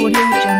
Audio Jungle.